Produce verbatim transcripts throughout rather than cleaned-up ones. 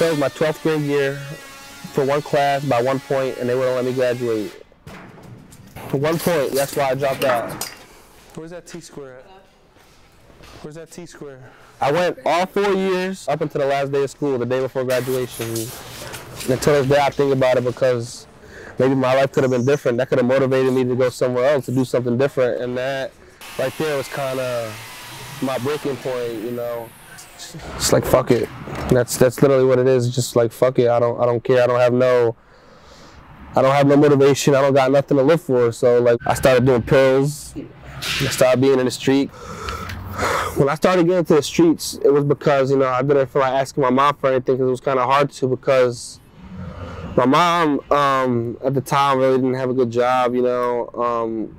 failed my twelfth grade year for one class by one point, and they wouldn't let me graduate. For one point, that's why I dropped out. Where's that T-square at? Where's that T-square? I went all four years up until the last day of school, the day before graduation. And until this day, I think about it because maybe my life could have been different. That could have motivated me to go somewhere else, to do something different. And that right there was kind of my breaking point, you know. It's like, fuck it. That's that's literally what it is. It's just like, fuck it. I don't I don't care. I don't have no I don't have no motivation. I don't got nothing to live for. So like, I started doing pills. I started being in the street. When I started getting to the streets, it was because, you know, I didn't feel like asking my mom for anything because it was kind of hard to, because my mom um, at the time really didn't have a good job, you know, um,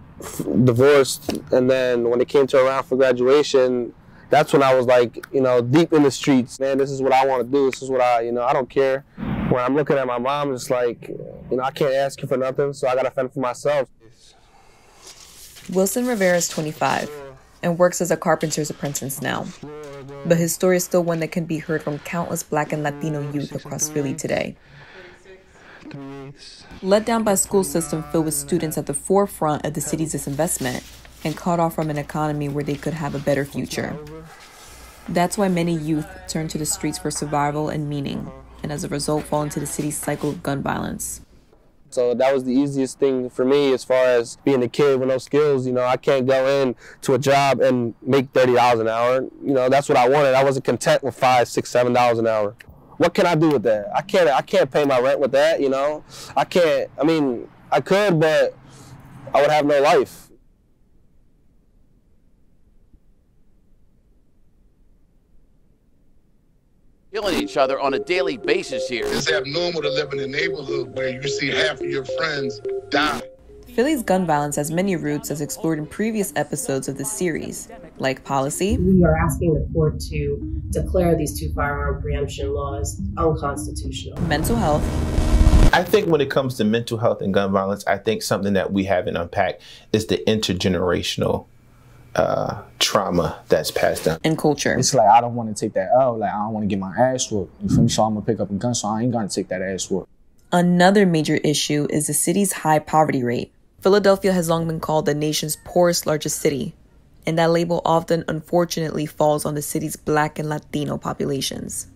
divorced. And then when it came to around for graduation, that's when I was like, you know, deep in the streets. Man, this is what I want to do. This is what I, you know, I don't care. When I'm looking at my mom, it's like, you know, I can't ask you for nothing, so I got to fend for myself. Wilson Rivera is twenty-five and works as a carpenter's apprentice now. But his story is still one that can be heard from countless Black and Latino youth across Philly today. Let down by a school system filled with students at the forefront of the city's disinvestment, and cut off from an economy where they could have a better future. That's why many youth turn to the streets for survival and meaning, and as a result fall into the city's cycle of gun violence. So that was the easiest thing for me as far as being a kid with no skills. You know, I can't go in to a job and make thirty dollars an hour. You know, that's what I wanted. I wasn't content with five, six, seven dollars an hour. What can I do with that? I can't, I can't pay my rent with that, you know? I can't, I mean, I could, but I would have no life. Killing each other on a daily basis here. It's abnormal to live in a neighborhood where you see half of your friends die. Philly's gun violence has many roots as explored in previous episodes of this series, like policy. We are asking the court to declare these two firearm preemption laws unconstitutional. Mental health. I think when it comes to mental health and gun violence, I think something that we haven't unpacked is the intergenerational Uh, trauma that's passed down. And culture. It's like, I don't want to take that L. Like, I don't want to get my ass whooped. You feel me? So I'm going to pick up a gun, so I ain't going to take that ass whooped. Another major issue is the city's high poverty rate. Philadelphia has long been called the nation's poorest largest city, and that label often, unfortunately, falls on the city's Black and Latino populations.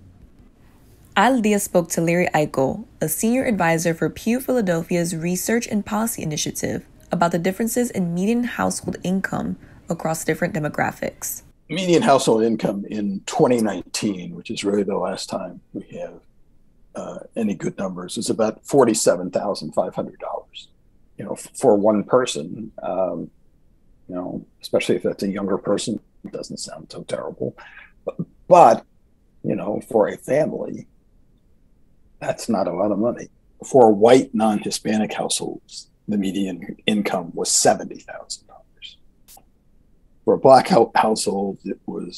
Aldea spoke to Larry Eichel, a senior advisor for Pew Philadelphia's Research and Policy Initiative, about the differences in median household income across different demographics. Median household income in twenty nineteen, which is really the last time we have uh, any good numbers, is about forty-seven thousand five hundred dollars, you know, for one person, um, you know, especially if that's a younger person, it doesn't sound so terrible, but, but, you know, for a family, that's not a lot of money. For white non-Hispanic households, the median income was seventy thousand dollars. For a Black household, it was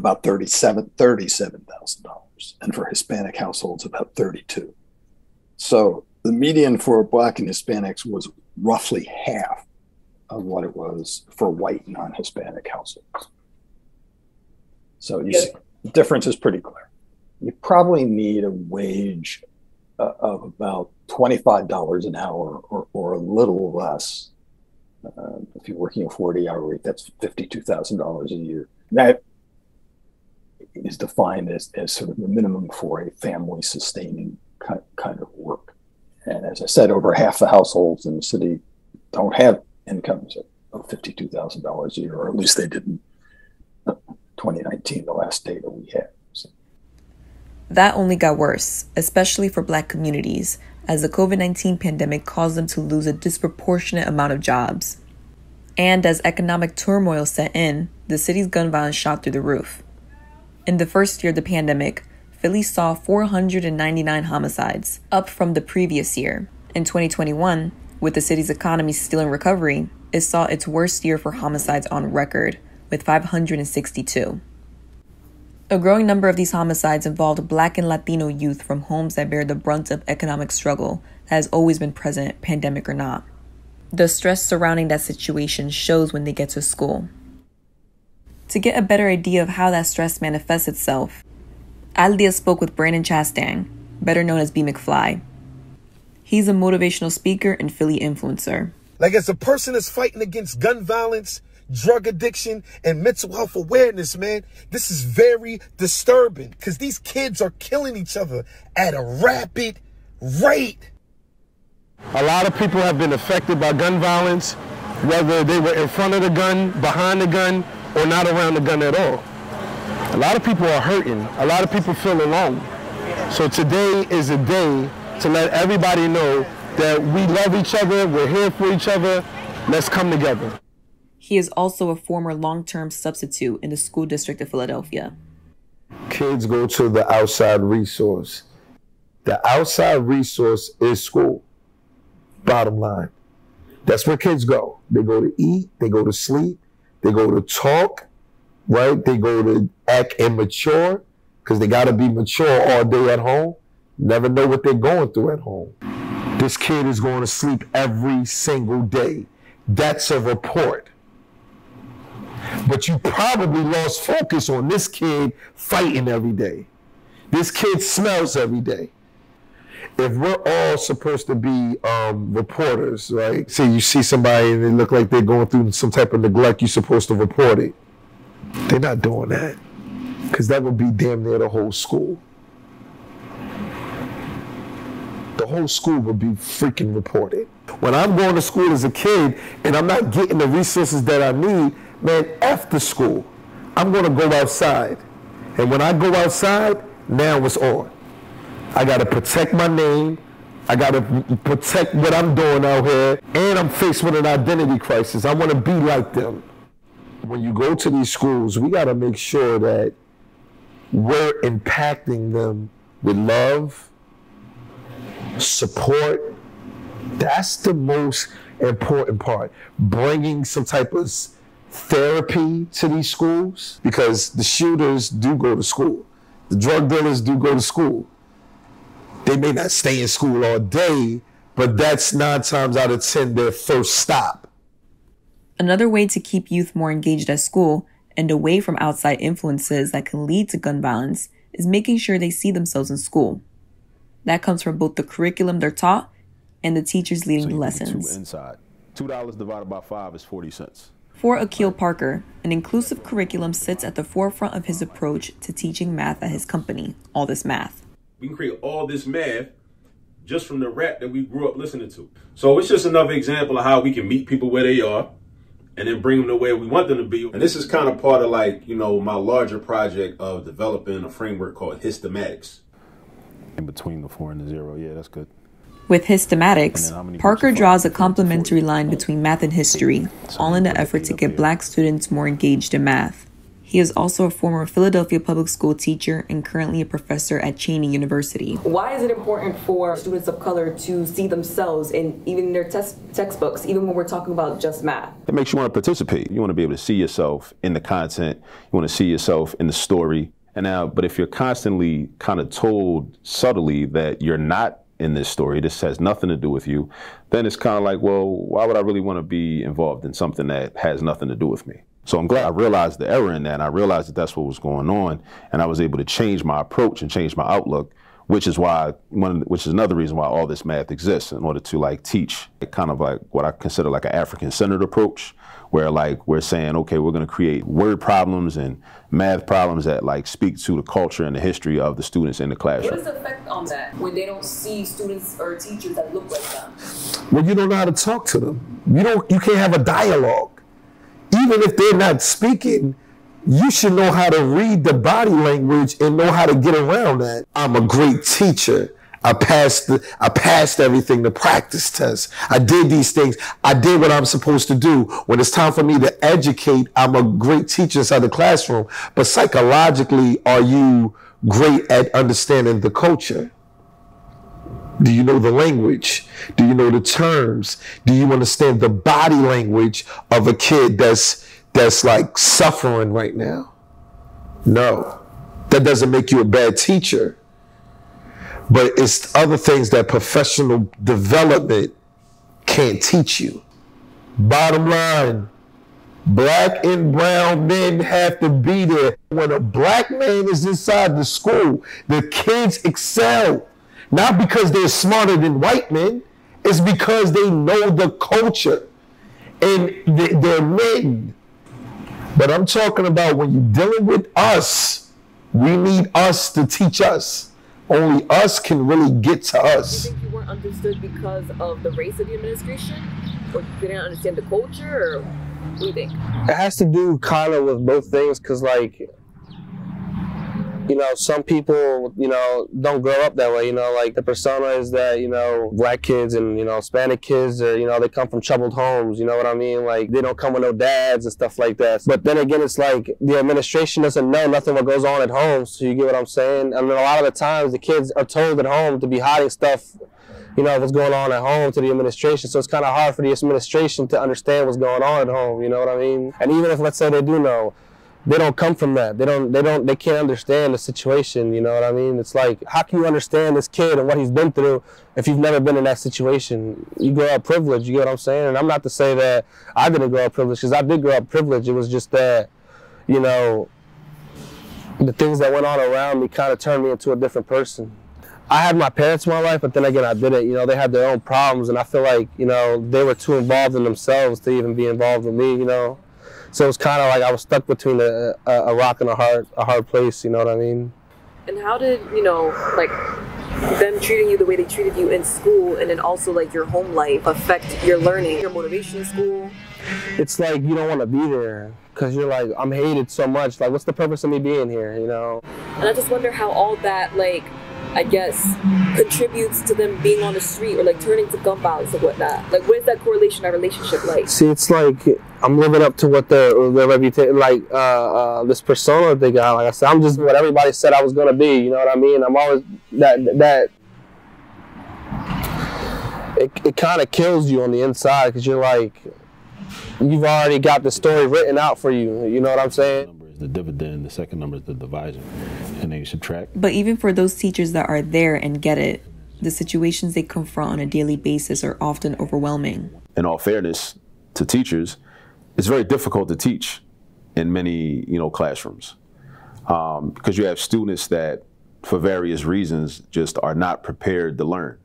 about thirty-seven thousand dollars, and for Hispanic households, about thirty-two thousand dollars. So the median for Black and Hispanics was roughly half of what it was for white non-Hispanic households. So you see, the difference is pretty clear. You probably need a wage uh, of about twenty-five dollars an hour or, or a little less. Uh, if you're working a forty hour week, that's fifty-two thousand dollars a year. That is defined as, as sort of the minimum for a family sustaining kind, kind of work. And as I said, over half the households in the city don't have incomes of, of fifty-two thousand dollars a year, or at least they didn't in twenty nineteen, the last data we had. So. That only got worse, especially for Black communities, as the COVID nineteen pandemic caused them to lose a disproportionate amount of jobs. And as economic turmoil set in, the city's gun violence shot through the roof. In the first year of the pandemic, Philly saw four hundred ninety-nine homicides, up from the previous year. In twenty twenty-one, with the city's economy still in recovery, it saw its worst year for homicides on record, with five hundred sixty-two. A growing number of these homicides involved Black and Latino youth from homes that bear the brunt of economic struggle that has always been present, pandemic or not. The stress surrounding that situation shows when they get to school. To get a better idea of how that stress manifests itself, Aldea spoke with Brandon Chastang, better known as B. McFly. He's a motivational speaker and Philly influencer. Like, as a person that's fighting against gun violence, drug addiction, and mental health awareness, man, this is very disturbing because these kids are killing each other at a rapid rate. A lot of people have been affected by gun violence, whether they were in front of the gun, behind the gun, or not around the gun at all. A lot of people are hurting. A lot of people feel alone. So today is a day to let everybody know that we love each other, we're here for each other, let's come together. He is also a former long-term substitute in the School District of Philadelphia. Kids go to the outside resource. The outside resource is school, bottom line. That's where kids go. They go to eat, they go to sleep, they go to talk, right? They go to act immature because they gotta be mature all day at home. Never know what they're going through at home. This kid is going to sleep every single day. That's a report. But you probably lost focus on this kid fighting every day. This kid smells every day. If we're all supposed to be um, reporters, right? Say you see somebody and they look like they're going through some type of neglect, you're supposed to report it. They're not doing that because that would be damn near the whole school. The whole school would be freaking reported. When I'm going to school as a kid and I'm not getting the resources that I need, man, after school, I'm going to go outside. And when I go outside, now it's on. I got to protect my name. I got to protect what I'm doing out here. And I'm faced with an identity crisis. I want to be like them. When you go to these schools, we got to make sure that we're impacting them with love, support. That's the most important part. Bringing some type of therapy to these schools, because the shooters do go to school. The drug dealers do go to school. They may not stay in school all day, but that's nine times out of ten their first stop. Another way to keep youth more engaged at school and away from outside influences that can lead to gun violence is making sure they see themselves in school. That comes from both the curriculum they're taught and the teachers leading so the lessons. Two inside. two dollars divided by five is forty cents. For Akil Parker, an inclusive curriculum sits at the forefront of his approach to teaching math at his company, All This Math. We can create all this math just from the rap that we grew up listening to. So it's just another example of how we can meet people where they are and then bring them to where we want them to be. And this is kind of part of, like, you know, my larger project of developing a framework called Histematics. In between the four and the zero, yeah, that's good. With Histematics, Parker draws a complementary line between math and history, all in an effort to get Black students more engaged in math. He is also a former Philadelphia public school teacher and currently a professor at Cheney University. Why is it important for students of color to see themselves in even their test textbooks, even when we're talking about just math? It makes you want to participate. You want to be able to see yourself in the content. You want to see yourself in the story. And now, but if you're constantly kind of told subtly that you're not in this story, this has nothing to do with you, then it's kind of like, well, why would I really want to be involved in something that has nothing to do with me? So I'm glad I realized the error in that, and I realized that that's what was going on, and I was able to change my approach and change my outlook, which is why one, which is another reason why All This Math exists, in order to, like, teach kind of like what I consider like an African-centered approach, where, like, we're saying, okay, we're going to create word problems and math problems that, like, speak to the culture and the history of the students in the classroom. What is the effect on that when they don't see students or teachers that look like them? Well, you don't know how to talk to them. You don't. You can't have a dialogue. Even if they're not speaking, you should know how to read the body language and know how to get around that. I'm a great teacher. I passed the, I passed everything, the practice test. I did these things. I did what I'm supposed to do. When it's time for me to educate, I'm a great teacher inside the classroom. But psychologically, are you great at understanding the culture? Do you know the language? Do you know the terms? Do you understand the body language of a kid that's, that's like suffering right now? No, that doesn't make you a bad teacher. But it's other things that professional development can't teach you. Bottom line, Black and brown men have to be there. When a black man is inside the school, the kids excel. Not because they're smarter than white men, it's because they know the culture and they're men. But I'm talking about when you're dealing with us, we need us to teach us. Only us can really get to us. Do you think you weren't understood because of the race of the administration? Or you didn't understand the culture? Or what do you think? It has to do kind of with both things, because like, you know, some people, you know, don't grow up that way, you know, like the persona is that, you know, black kids and, you know, Hispanic kids, are, you know, they come from troubled homes, you know what I mean? Like, they don't come with no dads and stuff like that. But then again, it's like the administration doesn't know nothing what goes on at home, so you get what I'm saying? I mean, a lot of the times the kids are told at home to be hiding stuff, you know, what's going on at home to the administration, so it's kind of hard for the administration to understand what's going on at home, you know what I mean? And even if, let's say, they do know, they don't come from that. They don't, they don't, they can't understand the situation, you know what I mean? It's like, how can you understand this kid and what he's been through if you've never been in that situation? You grow up privileged, you get what I'm saying? And I'm not to say that I didn't grow up privileged, because I did grow up privileged. It was just that, you know, the things that went on around me kind of turned me into a different person. I had my parents in my life, but then again, I didn't. You know, they had their own problems, and I feel like, you know, they were too involved in themselves to even be involved with me, you know? So it was kind of like I was stuck between a, a, a rock and a hard, a hard place, you know what I mean? And how did, you know, like them treating you the way they treated you in school and then also like your home life affect your learning, your motivation in school? It's like you don't want to be there because you're like, I'm hated so much. Like, what's the purpose of me being here, you know? And I just wonder how all that, like, I guess, contributes to them being on the street or like turning to gun violence and whatnot. Like, what is that correlation, that relationship like? See, it's like I'm living up to what their, their reputation, like uh, uh, this persona they got. Like I said, I'm just what everybody said I was gonna be. You know what I mean? I'm always that that. It it kind of kills you on the inside because you're like, you've already got the story written out for you. You know what I'm saying? The dividend, the second number is the divisor, and they subtract. But even for those teachers that are there and get it, the situations they confront on a daily basis are often overwhelming. In all fairness to teachers, it's very difficult to teach in many, you know, classrooms um, because you have students that, for various reasons, just are not prepared to learn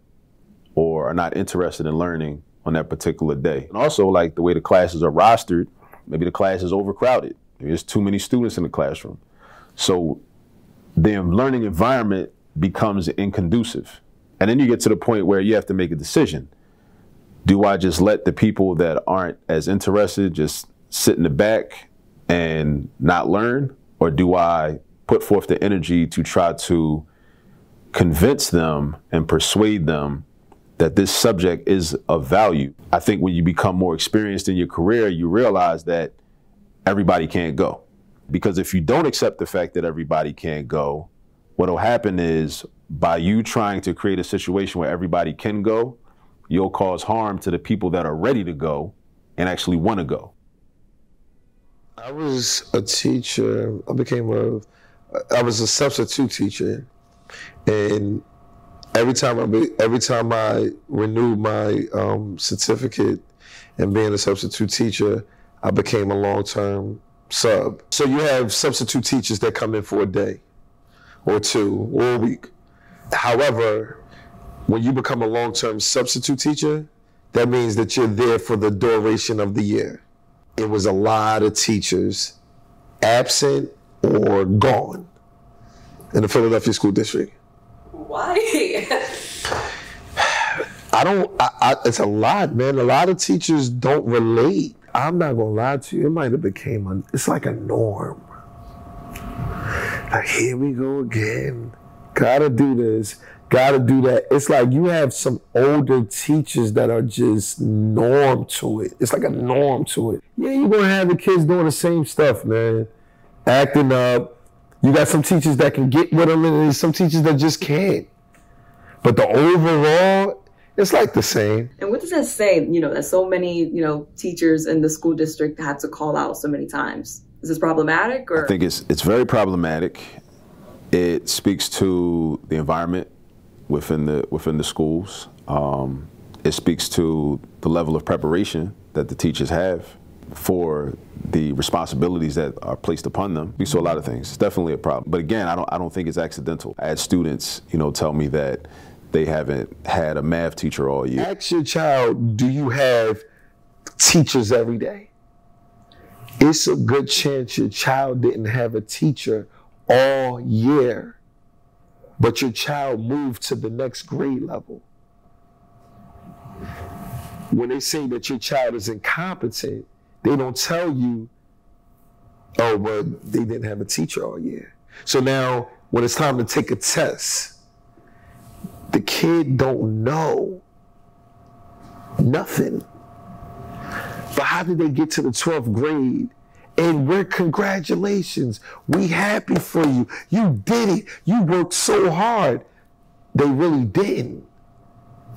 or are not interested in learning on that particular day. And also, like the way the classes are rostered, maybe the class is overcrowded. There's too many students in the classroom. So the learning environment becomes inconducive. And then you get to the point where you have to make a decision. Do I just let the people that aren't as interested just sit in the back and not learn? Or do I put forth the energy to try to convince them and persuade them that this subject is of value? I think when you become more experienced in your career, you realize that everybody can't go. Because if you don't accept the fact that everybody can't go, what'll happen is by you trying to create a situation where everybody can go, you'll cause harm to the people that are ready to go and actually want to go. I was a teacher, I became a, I was a substitute teacher. And every time I, be, every time I renewed my um, certificate and being a substitute teacher, I became a long-term sub. So you have substitute teachers that come in for a day or two or a week. However, when you become a long-term substitute teacher, that means that you're there for the duration of the year. It was a lot of teachers absent or gone in the Philadelphia School District. Why? I don't, I, I, it's a lot, man. A lot of teachers don't relate. I'm not gonna lie to you, it might have became, a, it's like a norm. Like, here we go again. Gotta do this, gotta do that. It's like you have some older teachers that are just norm to it. It's like a norm to it. Yeah, you're gonna have the kids doing the same stuff, man. Acting up. You got some teachers that can get with them and there's some teachers that just can't. But the overall, it's like the same. And what does that say, you know, that so many, you know, teachers in the school district had to call out so many times? Is this problematic or? I think it's, it's very problematic. It speaks to the environment within the, within the schools. Um, it speaks to the level of preparation that the teachers have. for the responsibilities that are placed upon them. We saw a lot of things. It's definitely a problem. But again, I don't, I don't think it's accidental. I had students, you know, tell me that they haven't had a math teacher all year. Ask your child, do you have teachers every day? It's a good chance your child didn't have a teacher all year, but your child moved to the next grade level. When they say that your child is incompetent, they don't tell you, oh, well, they didn't have a teacher all year. So now when it's time to take a test, the kid don't know nothing. But how did they get to the twelfth grade? And we're, congratulations, we happy for you. You did it, you worked so hard. They really didn't.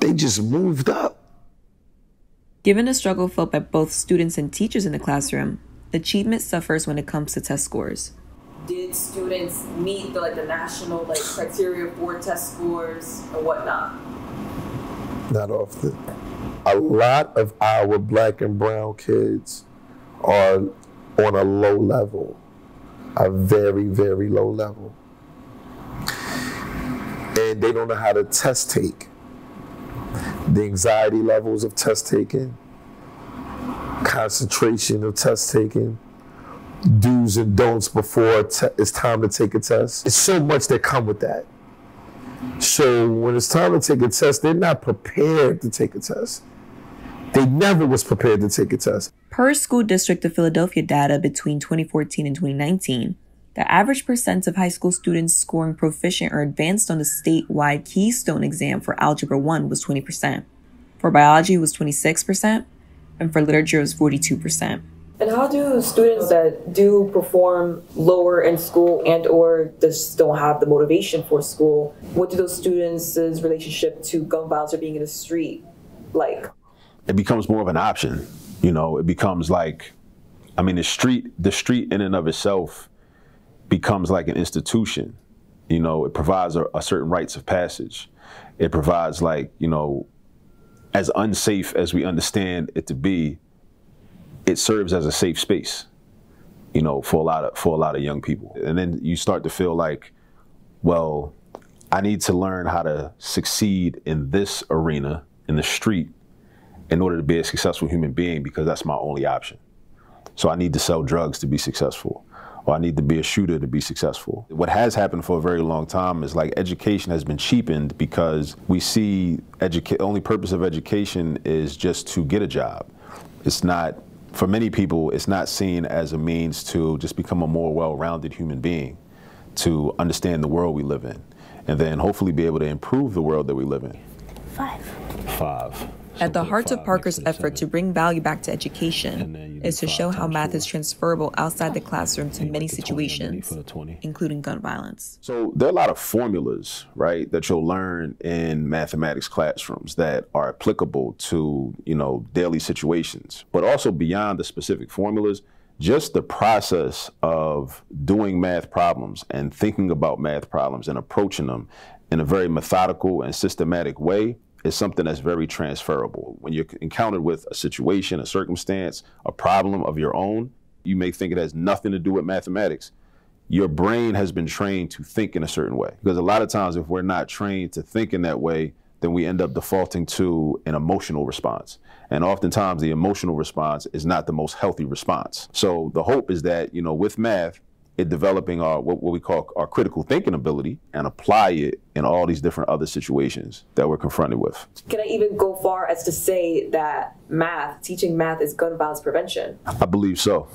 They just moved up. Given a struggle felt by both students and teachers in the classroom, achievement suffers when it comes to test scores. Did students meet the, like, the national like criteria for test scores and whatnot? Not often. A lot of our black and brown kids are on a low level, a very, very low level. And they don't know how to test take. The anxiety levels of test taking, concentration of test taking, do's and don'ts before it's time to take a test. It's so much that come with that. So when it's time to take a test, they're not prepared to take a test. They never was prepared to take a test. Per School District of Philadelphia data between twenty fourteen and twenty nineteen, the average percent of high school students scoring proficient or advanced on the statewide Keystone exam for Algebra one was twenty percent. For biology, it was twenty-six percent, and for literature, it was forty-two percent. And how do students that do perform lower in school and or just don't have the motivation for school, what do those students' relationship to gun violence or being in the street like? It becomes more of an option. You know, it becomes like, I mean, the street, the street in and of itself becomes like an institution. You know, it provides a, a certain rites of passage. It provides, like, you know, as unsafe as we understand it to be, it serves as a safe space, you know, for a lot of, for a lot of young people. And then you start to feel like, well, I need to learn how to succeed in this arena, in the street, in order to be a successful human being, because that's my only option. So I need to sell drugs to be successful, or I need to be a shooter to be successful. What has happened for a very long time is, like, education has been cheapened because we see educa- only purpose of education is just to get a job. It's not, for many people, it's not seen as a means to just become a more well-rounded human being, to understand the world we live in, and then hopefully be able to improve the world that we live in. Five. Five. At the heart of Parker's effort to bring value back to education is to show how math is transferable outside the classroom to many situations, including gun violence. So there are a lot of formulas, right, that you'll learn in mathematics classrooms that are applicable to, you know, daily situations, but also beyond the specific formulas, just the process of doing math problems and thinking about math problems and approaching them in a very methodical and systematic way is something that's very transferable. When you're encountered with a situation, a circumstance, a problem of your own, you may think it has nothing to do with mathematics. Your brain has been trained to think in a certain way. Because a lot of times, if we're not trained to think in that way, then we end up defaulting to an emotional response. And oftentimes the emotional response is not the most healthy response. So the hope is that, you know, with math, it developing our, what we call our critical thinking ability, and apply it in all these different other situations that we're confronted with. Can I even go far as to say that math, teaching math, is gun violence prevention? I believe so.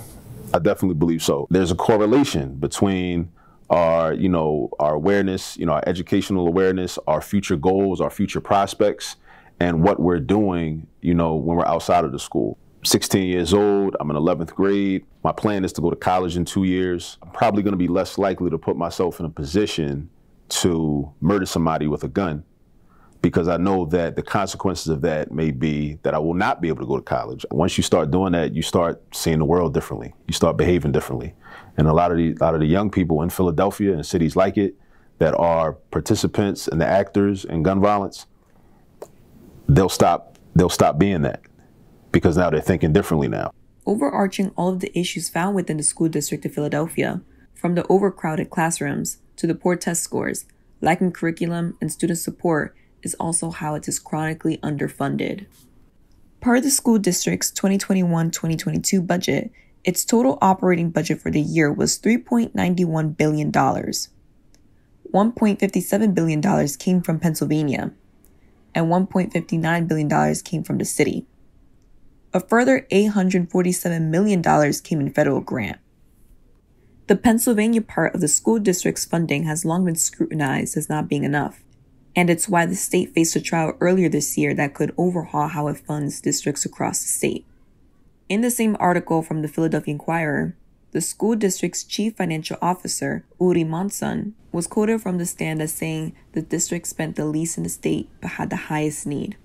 I definitely believe so. There's a correlation between our, you know, our awareness, you know, our educational awareness, our future goals, our future prospects, and what we're doing, you know, when we're outside of the school. sixteen years old, I'm in eleventh grade. My plan is to go to college in two years. I'm probably gonna be less likely to put myself in a position to murder somebody with a gun, because I know that the consequences of that may be that I will not be able to go to college. Once you start doing that, you start seeing the world differently. You start behaving differently. And a lot of the, a lot of the young people in Philadelphia and cities like it that are participants and the actors in gun violence, they'll stop, they'll stop being that, because now they're thinking differently now. overarching all of the issues found within the School District of Philadelphia, from the overcrowded classrooms to the poor test scores, lacking curriculum and student support is also how it is chronically underfunded. Per the school district's twenty twenty-one twenty twenty-two budget, its total operating budget for the year was three point nine one billion dollars. one point five seven billion dollars came from Pennsylvania, and one point five nine billion dollars came from the city. A further eight hundred forty-seven million dollars came in federal grant. The Pennsylvania part of the school district's funding has long been scrutinized as not being enough, and it's why the state faced a trial earlier this year that could overhaul how it funds districts across the state. In the same article from the Philadelphia Inquirer, the school district's chief financial officer, Uri Monson, was quoted from the stand as saying the district spent the least in the state but had the highest need.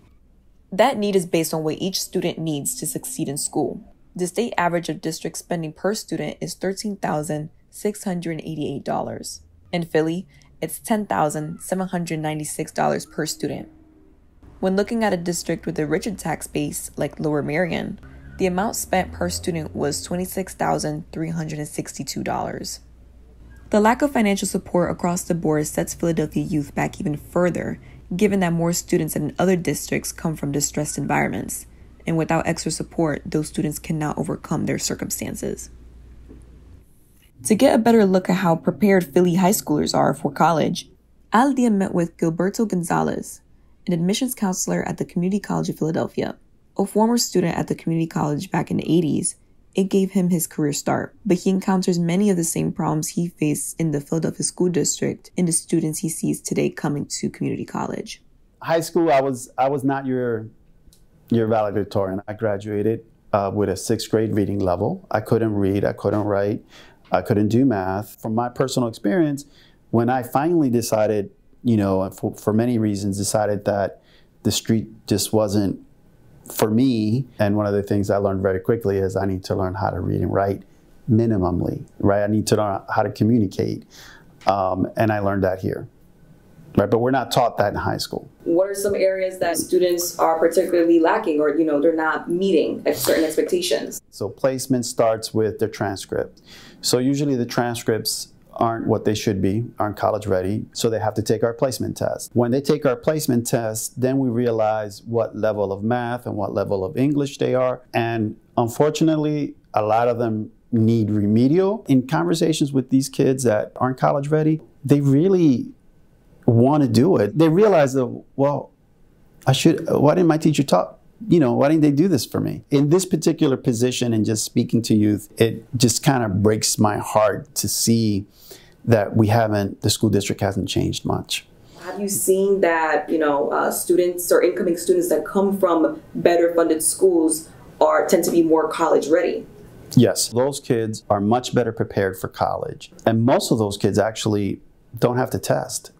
That need is based on what each student needs to succeed in school. The state average of district spending per student is thirteen thousand six hundred eighty-eight dollars. In Philly, it's ten thousand seven hundred ninety-six dollars per student. When looking at a district with a richer tax base like Lower Merion, the amount spent per student was twenty-six thousand three hundred sixty-two dollars. The lack of financial support across the board sets Philadelphia youth back even further, given that more students than in other districts come from distressed environments, and without extra support, those students cannot overcome their circumstances. To get a better look at how prepared Philly high schoolers are for college, Al-Dia met with Gilberto Gonzalez, an admissions counselor at the Community College of Philadelphia. A former student at the community college back in the eighties, it gave him his career start, but he encounters many of the same problems he faced in the Philadelphia school district in the students he sees today coming to community college. High school, I was I was not your, your valedictorian. I graduated uh, with a sixth grade reading level. I couldn't read, I couldn't write, I couldn't do math. From my personal experience, when I finally decided, you know, for, for many reasons, decided that the street just wasn't for me, and one of the things I learned very quickly is I need to learn how to read and write minimally, right? I need to learn how to communicate, um, and I learned that here, right? But we're not taught that in high school. What are some areas that students are particularly lacking, or, you know, they're not meeting certain expectations? So placement starts with the transcript. So usually the transcripts aren't what they should be, aren't college ready, so they have to take our placement test. When they take our placement test, then we realize what level of math and what level of English they are, and unfortunately, a lot of them need remedial. In conversations with these kids that aren't college ready, they really want to do it. They realize that, well, I should, why didn't my teacher talk? You know, why didn't they do this for me? In this particular position and just speaking to youth, it just kind of breaks my heart to see that we haven't, the school district hasn't changed much. Have you seen that, you know, uh, students or incoming students that come from better funded schools are tend to be more college ready? Yes, those kids are much better prepared for college. And most of those kids actually don't have to test.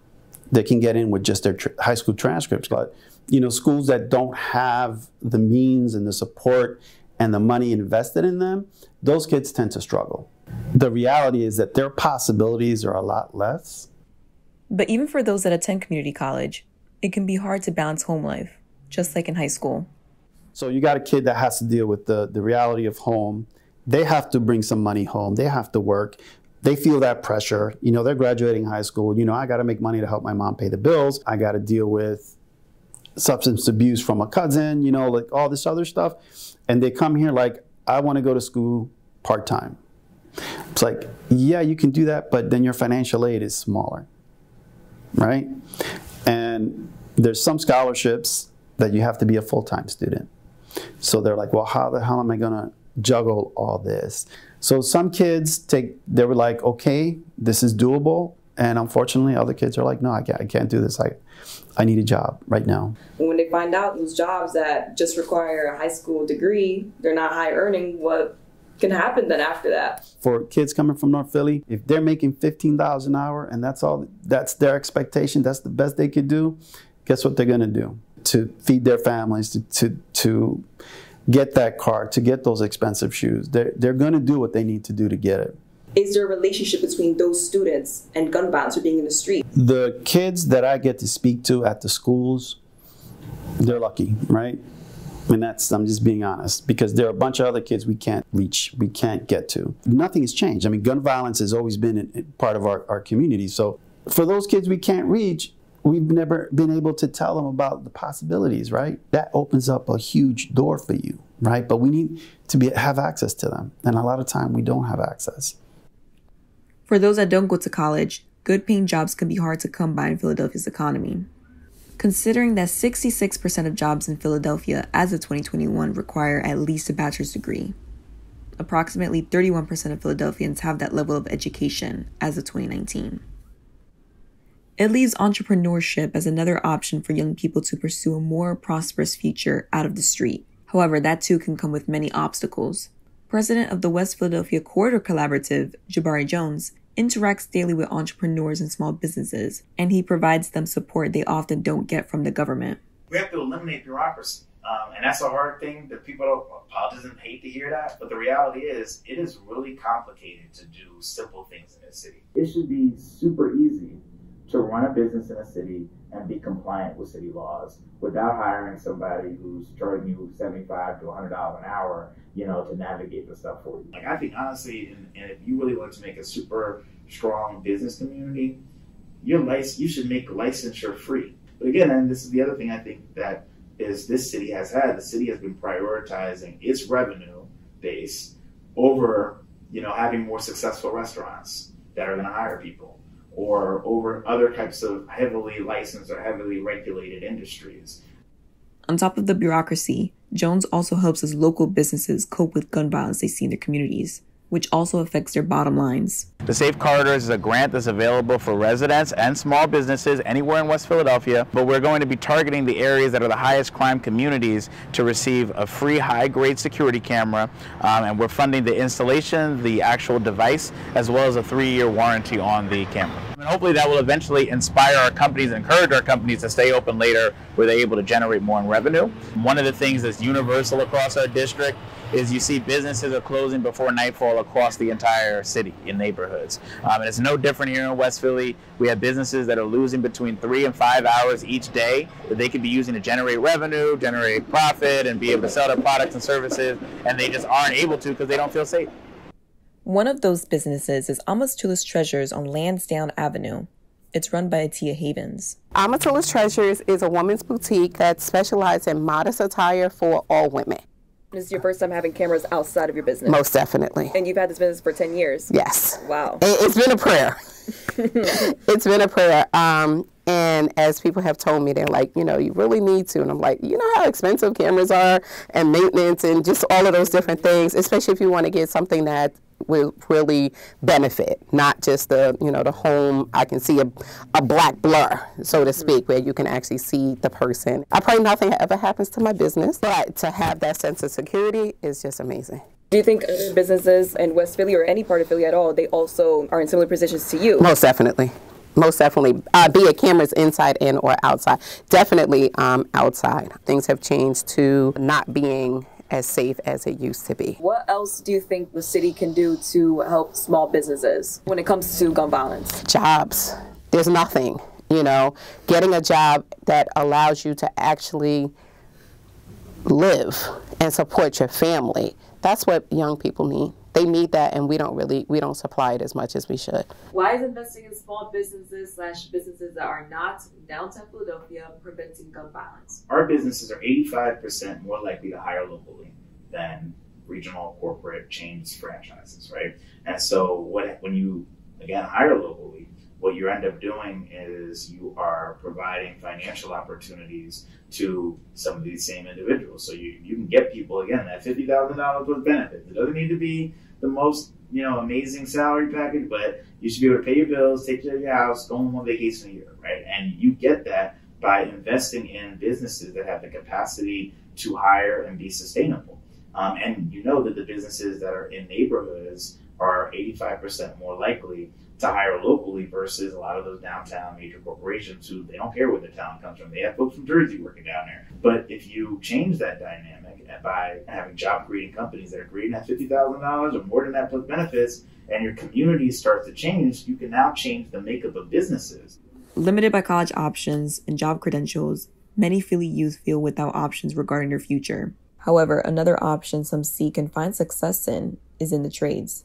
They can get in with just their tr high school transcripts. But, you know, schools that don't have the means and the support and the money invested in them, those kids tend to struggle. The reality is that their possibilities are a lot less. But even for those that attend community college, it can be hard to balance home life, just like in high school. So you got a kid that has to deal with the, the reality of home. They have to bring some money home. They have to work. They feel that pressure. You know, they're graduating high school. You know, I got to make money to help my mom pay the bills. I got to deal with substance abuse from a cousin, you know, like all this other stuff. And they come here like, I want to go to school part-time. It's like, yeah, you can do that, but then your financial aid is smaller, right? And there's some scholarships that you have to be a full-time student. So they're like, well, how the hell am I going to juggle all this? So some kids take, they were like, okay, this is doable. And unfortunately, other kids are like, no, I can't, I can't do this. I, I need a job right now. When they find out those jobs that just require a high school degree, they're not high earning, what can happen then after that? For kids coming from North Philly, if they're making fifteen dollars an hour and that's all, that's their expectation, that's the best they could do, guess what they're gonna do? To feed their families, to, to, to get that car, to get those expensive shoes. They're, they're gonna do what they need to do to get it. Is there a relationship between those students and gun violence or being in the street? The kids that I get to speak to at the schools, they're lucky, right? And that's, I'm just being honest, because there are a bunch of other kids we can't reach, we can't get to. Nothing has changed. I mean, gun violence has always been in, in part of our, our community. So for those kids we can't reach, we've never been able to tell them about the possibilities, right? That opens up a huge door for you, right? But we need to be, have access to them. And a lot of time we don't have access. For those that don't go to college, good paying jobs can be hard to come by in Philadelphia's economy. Considering that sixty-six percent of jobs in Philadelphia as of twenty twenty-one require at least a bachelor's degree, approximately thirty-one percent of Philadelphians have that level of education as of twenty nineteen. It leaves entrepreneurship as another option for young people to pursue a more prosperous future out of the street. However, that too can come with many obstacles. President of the West Philadelphia Corridor Collaborative, Jabari Jones, interacts daily with entrepreneurs and small businesses, and he provides them support they often don't get from the government. We have to eliminate bureaucracy, um, and that's a hard thing that people don't, politicians hate to hear that, but the reality is it is really complicated to do simple things in this city. It should be super easy to run a business in a city and be compliant with city laws without hiring somebody who's charging you seventy-five to a hundred dollars an hour, you know, to navigate the stuff for you. Like, I think honestly, and, and if you really want to make a super strong business community, your license, you should make licensure free. But again, and this is the other thing I think that is this city has had, the city has been prioritizing its revenue base over, you know, having more successful restaurants that are gonna hire people, or over other types of heavily licensed or heavily regulated industries. On top of the bureaucracy, Jones also helps as local businesses cope with gun violence they see in their communities, which also affects their bottom lines. The Safe Carters is a grant that's available for residents and small businesses anywhere in West Philadelphia, but we're going to be targeting the areas that are the highest crime communities to receive a free high-grade security camera, um, and we're funding the installation, the actual device, as well as a three-year warranty on the camera. And hopefully that will eventually inspire our companies and encourage our companies to stay open later where they're able to generate more in revenue. One of the things that's universal across our district is you see businesses are closing before nightfall across the entire city in neighborhoods. Um, and it's no different here in West Philly. We have businesses that are losing between three and five hours each day that they could be using to generate revenue, generate profit, and be able to sell their products and services, and they just aren't able to because they don't feel safe. One of those businesses is Amatullah's Treasures on Lansdowne Avenue. It's run by Atiyah Havens. Amatullah's Treasures is a women's boutique that specializes in modest attire for all women. This is your first time having cameras outside of your business? Most definitely. And you've had this business for ten years? Yes. Wow. It's been a prayer. It's been a prayer. Um, and as people have told me, they're like, you know, you really need to. And I'm like, you know how expensive cameras are and maintenance and just all of those different things, especially if you want to get something that will really benefit, not just the, you know, the home. I can see a, a black blur, so to speak, mm-hmm. where you can actually see the person. I pray nothing ever happens to my business, but to have that sense of security is just amazing. Do you think other businesses in West Philly or any part of Philly at all, they also are in similar positions to you? Most definitely. Most definitely, uh, be it cameras inside and or outside. Definitely um, outside. Things have changed to not being as safe as it used to be. What else do you think the city can do to help small businesses when it comes to gun violence? Jobs. There's nothing, you know. Getting a job that allows you to actually live and support your family. That's what young people need. They need that, and we don't really, we don't supply it as much as we should. Why is investing in small businesses slash businesses that are not downtown Philadelphia preventing gun violence? Our businesses are eighty-five percent more likely to hire locally than regional corporate chains franchises, right? And so what, when you, again, hire locally, what you end up doing is you are providing financial opportunities to some of these same individuals. So you, you can get people, again, that fifty thousand dollars with benefits. It doesn't need to be the most, you know, amazing salary package, but you should be able to pay your bills, take care of your house, go on one vacation a year, right? And you get that by investing in businesses that have the capacity to hire and be sustainable. Um, and you know that the businesses that are in neighborhoods are eighty-five percent more likely to hire locally versus a lot of those downtown major corporations who they don't care where the town comes from. They have folks from Jersey working down there. But if you change that dynamic by having job-creating companies that are creating that fifty thousand dollars or more than that plus benefits, and your community starts to change, you can now change the makeup of businesses. Limited by college options and job credentials, many Philly youth feel without options regarding their future. However, another option some seek and find success in is in the trades.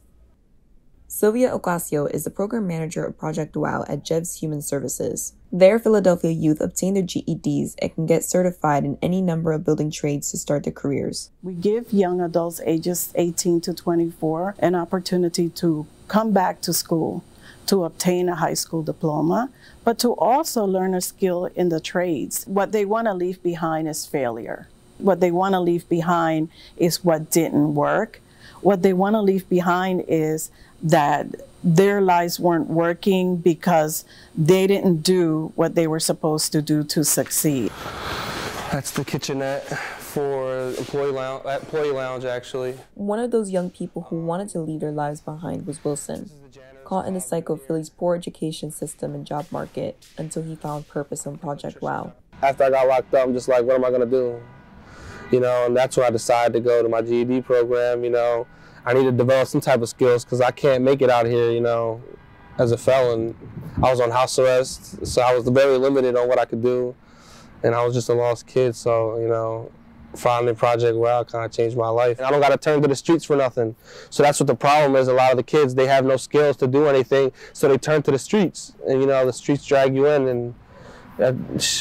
Sylvia Ocasio is the program manager of Project WOW at J E V S Human Services. There, Philadelphia youth obtain their G E Ds and can get certified in any number of building trades to start their careers. We give young adults ages eighteen to twenty-four an opportunity to come back to school, to obtain a high school diploma, but to also learn a skill in the trades. What they want to leave behind is failure. What they want to leave behind is what didn't work. What they want to leave behind is that their lives weren't working because they didn't do what they were supposed to do to succeed. That's the kitchenette for employee lounge, employee lounge, actually. One of those young people who wanted to leave their lives behind was Wilson, caught in the cycle of Philly's poor education system and job market until he found purpose on Project WOW. After I got locked up, I'm just like, what am I going to do? You know, and that's when I decided to go to my G E D program. You know, I need to develop some type of skills because I can't make it out here, you know, as a felon. I was on house arrest, so I was very limited on what I could do. And I was just a lost kid, so, you know, finding Project WOW kind of changed my life. And I don't got to turn to the streets for nothing. So that's what the problem is. A lot of the kids, they have no skills to do anything, so they turn to the streets. And, you know, the streets drag you in, and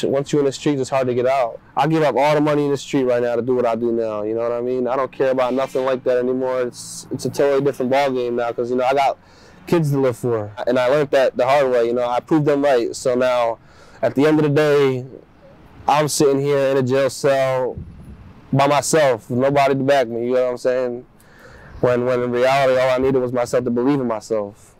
once you're in the streets, it's hard to get out. I give up all the money in the street right now to do what I do now, you know what I mean? I don't care about nothing like that anymore. It's, it's a totally different ballgame now because, you know, I got kids to live for. And I learned that the hard way, you know, I proved them right. So now, at the end of the day, I'm sitting here in a jail cell by myself, with nobody to back me, you know what I'm saying? When, when in reality, all I needed was myself to believe in myself.